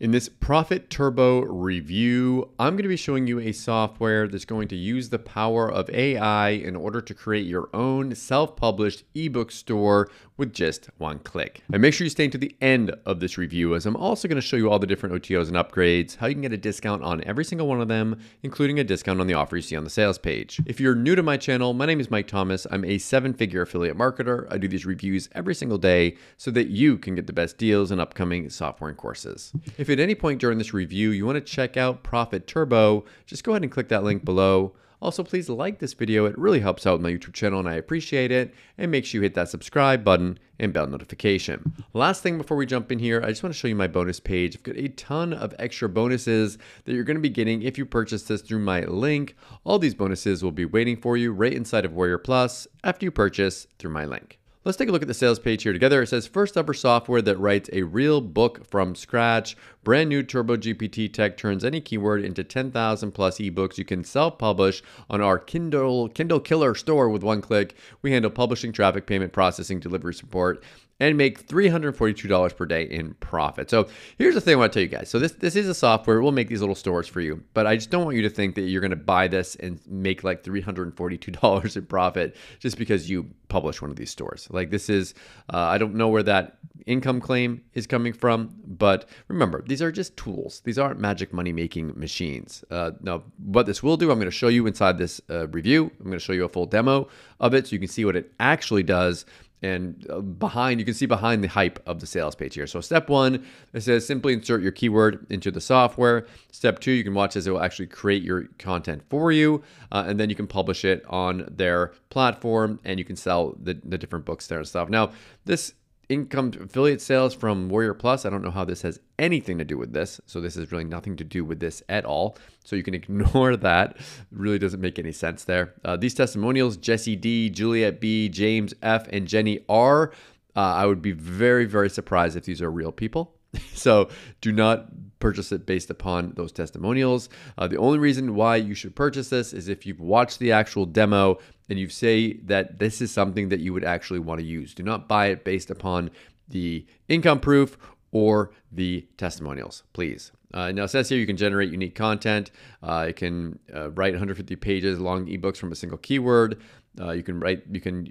In this ProfitTurbo review, I'm going to be showing you a software that's going to use the power of AI in order to create your own self-published ebook store with just one click. And make sure you stay to the end of this review, as I'm also going to show you all the different OTOs and upgrades, how you can get a discount on every single one of them, including a discount on the offer you see on the sales page. If you're new to my channel, my name is Mike Thomas. I'm a 7-figure affiliate marketer. I do these reviews every single day so that you can get the best deals in upcoming software and courses. If at any point during this review you want to check out ProfitTurbo, just go ahead and click that link below. Also, please like this video. It really helps out with my YouTube channel and I appreciate it. And make sure you hit that subscribe button and bell notification. Last thing before we jump in here, I just want to show you my bonus page. I've got a ton of extra bonuses that you're going to be getting if you purchase this through my link. All these bonuses will be waiting for you right inside of Warrior Plus after you purchase through my link. Let's take a look at the sales page here together. It says first ever software that writes a real book from scratch. Brand new TurboGPT tech turns any keyword into 10,000 plus ebooks you can self-publish on our Kindle Killer store with one click. We handle publishing, traffic, payment processing, delivery support, and make $342 per day in profit. So here's the thing I want to tell you guys. So this is a software. We'll make these little stores for you, but I just don't want you to think that you're going to buy this and make like $342 in profit just because you publish one of these stores. Like this is, I don't know where that income claim is coming from, but remember, these are just tools. These aren't magic money-making machines. Now, what this will do, I'm going to show you inside this review. I'm going to show you a full demo of it so you can see what it actually does. And behind, you can see behind the hype of the sales page here. So step one, it says simply insert your keyword into the software. Step two, you can watch as it will actually create your content for you. And then you can publish it on their platform and you can sell the different books there and stuff. Now, this income affiliate sales from Warrior Plus, I don't know how this has anything to do with this. So this is really nothing to do with this at all. So you can ignore that. It really doesn't make any sense there. These testimonials, Jesse D, Juliet B, James F, and Jenny R. I would be very, very surprised if these are real people. So do not purchase it based upon those testimonials. The only reason why you should purchase this is if you've watched the actual demo and you say that this is something that you would actually want to use. Do not buy it based upon the income proof or the testimonials, please. Now it says here you can generate unique content. You can write 150 pages long ebooks from a single keyword. You can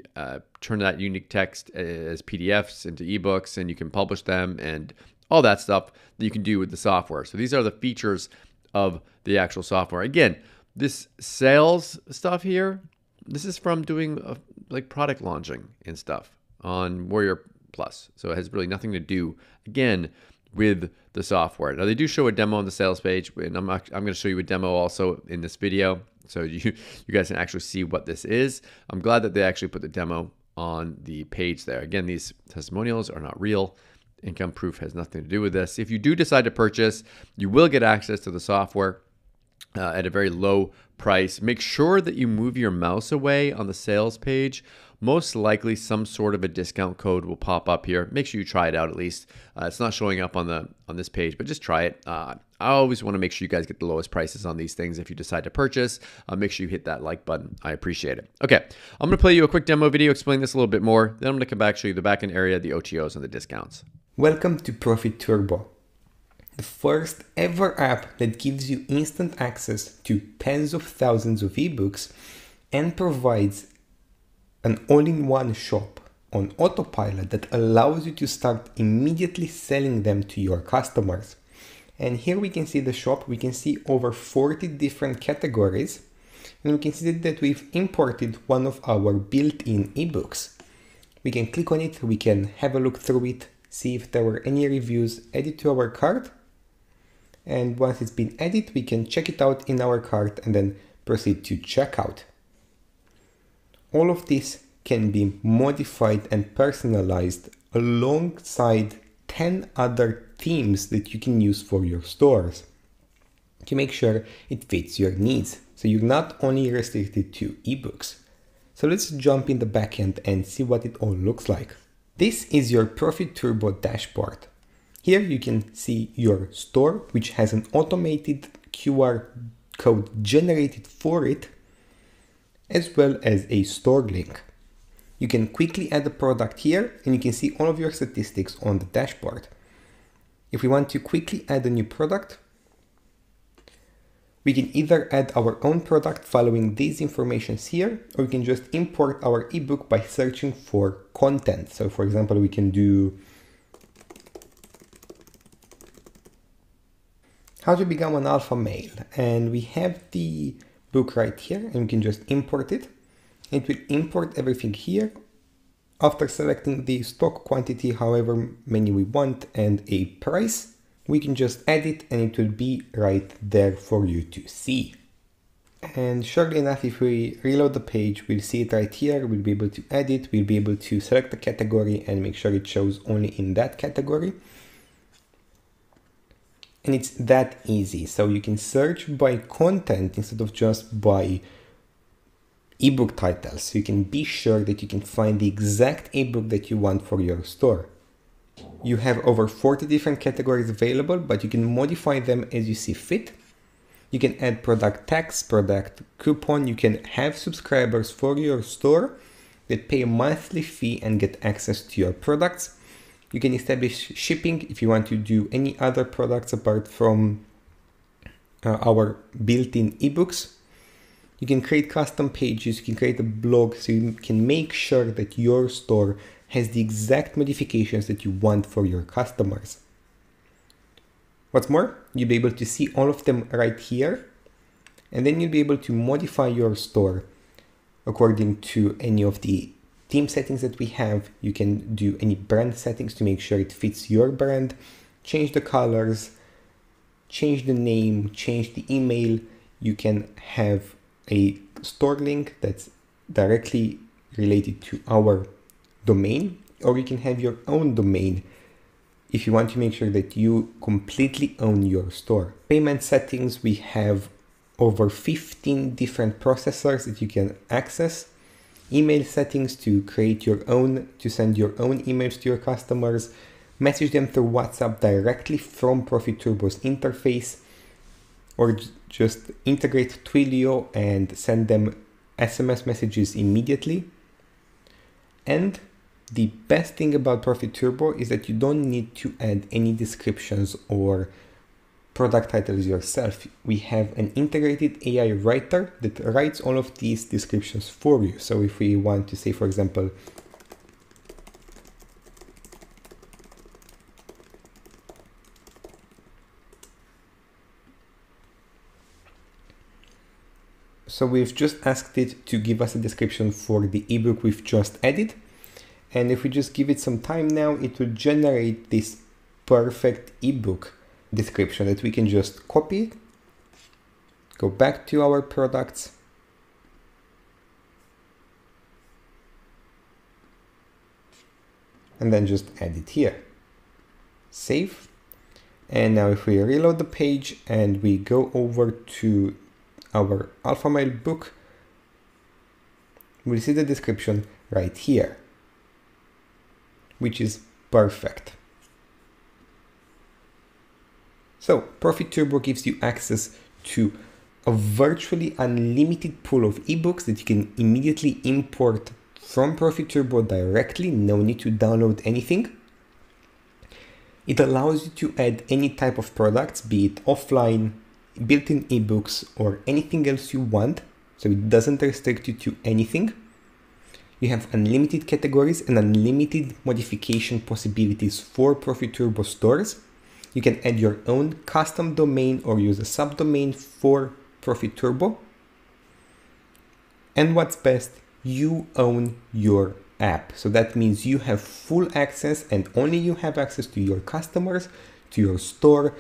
turn that unique text as PDFs into ebooks, and you can publish them and all that stuff that you can do with the software. So these are the features of the actual software. Again, this sales stuff here, this is from doing like product launching and stuff on Warrior Plus. So it has really nothing to do, again, with the software. Now they do show a demo on the sales page, and I'm going to show you a demo also in this video. So you guys can actually see what this is. I'm glad that they actually put the demo on the page there. Again, these testimonials are not real. Income proof has nothing to do with this. If you do decide to purchase, you will get access to the software at a very low price. Make sure that you move your mouse away on the sales page. Most likely some sort of a discount code will pop up here. Make sure you try it out at least. It's not showing up on this page, but just try it. I always want to make sure you guys get the lowest prices on these things if you decide to purchase. Make sure you hit that like button. I appreciate it. Okay, I'm going to play you a quick demo video, explain this a little bit more. Then I'm going to come back, show you the back end area, the OTOs, and the discounts. Welcome to ProfitTurbo, the first ever app that gives you instant access to tens of thousands of ebooks and provides an all-in-one shop on autopilot that allows you to start immediately selling them to your customers. And here we can see the shop. We can see over 40 different categories, and we can see that we've imported one of our built-in ebooks. We can click on it, we can have a look through it, see if there were any reviews, add it to our cart. And once it's been added, we can check it out in our cart and then proceed to checkout. All of this can be modified and personalized alongside 10 other themes that you can use for your stores to make sure it fits your needs. So you're not only restricted to ebooks. So let's jump in the backend and see what it all looks like. This is your ProfitTurbo dashboard. Here you can see your store, which has an automated QR code generated for it, as well as a store link. You can quickly add a product here, and you can see all of your statistics on the dashboard. If we want to quickly add a new product, we can either add our own product following these informations here, or we can just import our ebook by searching for content. So for example, we can do how to become an alpha male, and we have the book right here, and we can just import it. It will import everything here after selecting the stock quantity, however many we want, and a price. We can just add it and it will be right there for you to see. And surely enough, if we reload the page, we'll see it right here. We'll be able to add it. We'll be able to select the category and make sure it shows only in that category. And it's that easy. So you can search by content instead of just by ebook titles. So you can be sure that you can find the exact ebook that you want for your store. You have over 40 different categories available, but you can modify them as you see fit. You can add product tags, product coupon. You can have subscribers for your store that pay a monthly fee and get access to your products. You can establish shipping if you want to do any other products apart from our built-in ebooks. You can create custom pages. You can create a blog, so you can make sure that your store has the exact modifications that you want for your customers. What's more, you'll be able to see all of them right here, and then you'll be able to modify your store according to any of the theme settings that we have. You can do any brand settings to make sure it fits your brand, change the colors, change the name, change the email. You can have a store link that's directly related to our domain, or you can have your own domain if you want to make sure that you completely own your store. Payment settings, we have over 15 different processors that you can access. Email settings to create your own, to send your own emails to your customers, message them through WhatsApp directly from ProfitTurbo's interface, or just integrate Twilio and send them SMS messages immediately. And the best thing about ProfitTurbo is that you don't need to add any descriptions or product titles yourself. We have an integrated AI writer that writes all of these descriptions for you. So if we want to say, for example, so we've just asked it to give us a description for the ebook we've just added. And if we just give it some time now, it will generate this perfect ebook description that we can just copy, go back to our products, and then just add it here. Save. And now if we reload the page and we go over to our alpha male book, we'll see the description right here, which is perfect. So ProfitTurbo gives you access to a virtually unlimited pool of ebooks that you can immediately import from ProfitTurbo directly. No need to download anything. It allows you to add any type of products, be it offline, built-in ebooks, or anything else you want. So it doesn't restrict you to anything. You have unlimited categories and unlimited modification possibilities for ProfitTurbo stores. You can add your own custom domain or use a subdomain for ProfitTurbo. And what's best, you own your app. So that means you have full access, and only you have access to your customers, to your store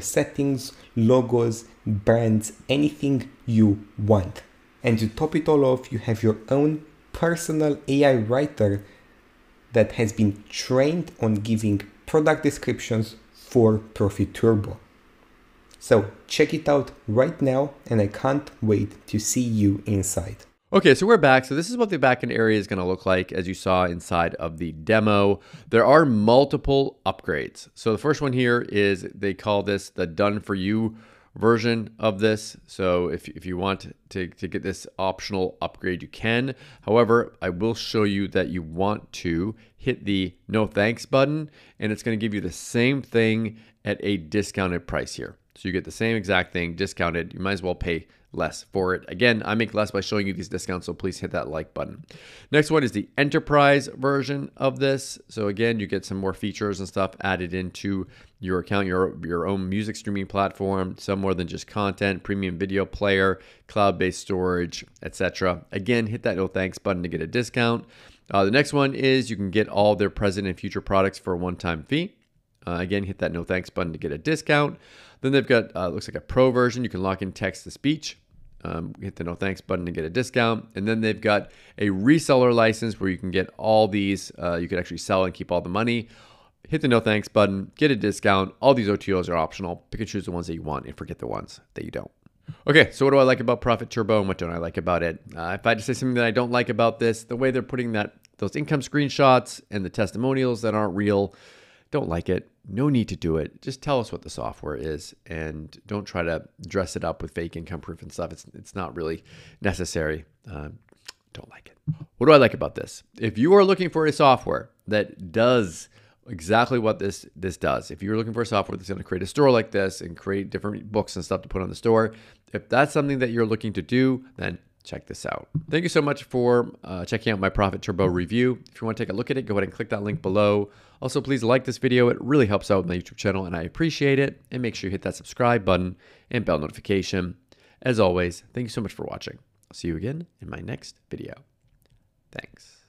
settings, logos, brands, anything you want. And to top it all off, you have your own personal AI writer that has been trained on giving product descriptions for ProfitTurbo. So check it out right now, and I can't wait to see you inside. Okay, so we're back. So this is what the backend area is going to look like. As you saw inside of the demo, there are multiple upgrades. So the first one here is, they call this the done for you version of this. So if you want to get this optional upgrade, you can. However, I will show you that you want to hit the no thanks button, and it's going to give you the same thing at a discounted price here. So you get the same exact thing discounted. You might as well pay less for it. Again, I make less by showing you these discounts, so please hit that like button. Next one is the enterprise version of this. So again, you get some more features and stuff added into your account, your own music streaming platform, some more than just content, premium video player, cloud-based storage, etc. Again, hit that no thanks button to get a discount. The next one is you can get all their present and future products for a one-time fee. Again, hit that no thanks button to get a discount. Then they've got, looks like a pro version. You can lock in text-to-speech. Hit the no thanks button to get a discount. And then they've got a reseller license where you can get all these. You could actually sell and keep all the money. Hit the no thanks button, get a discount. All these OTOs are optional. Pick and choose the ones that you want and forget the ones that you don't. Okay, so what do I like about ProfitTurbo and what don't I like about it? If I had to say something that I don't like about this, the way they're putting those income screenshots and the testimonials that aren't real, don't like it. No need to do it. Just tell us what the software is and don't try to dress it up with fake income proof and stuff. It's not really necessary. Don't like it. What do I like about this? If you are looking for a software that does exactly what this does, if you're looking for a software that's going to create a store like this and create different books and stuff to put on the store, if that's something that you're looking to do, then check this out. Thank you so much for checking out my ProfitTurbo review. If you want to take a look at it, go ahead and click that link below. Also, please like this video. It really helps out with my YouTube channel and I appreciate it. And make sure you hit that subscribe button and bell notification. As always, thank you so much for watching. I'll see you again in my next video. Thanks.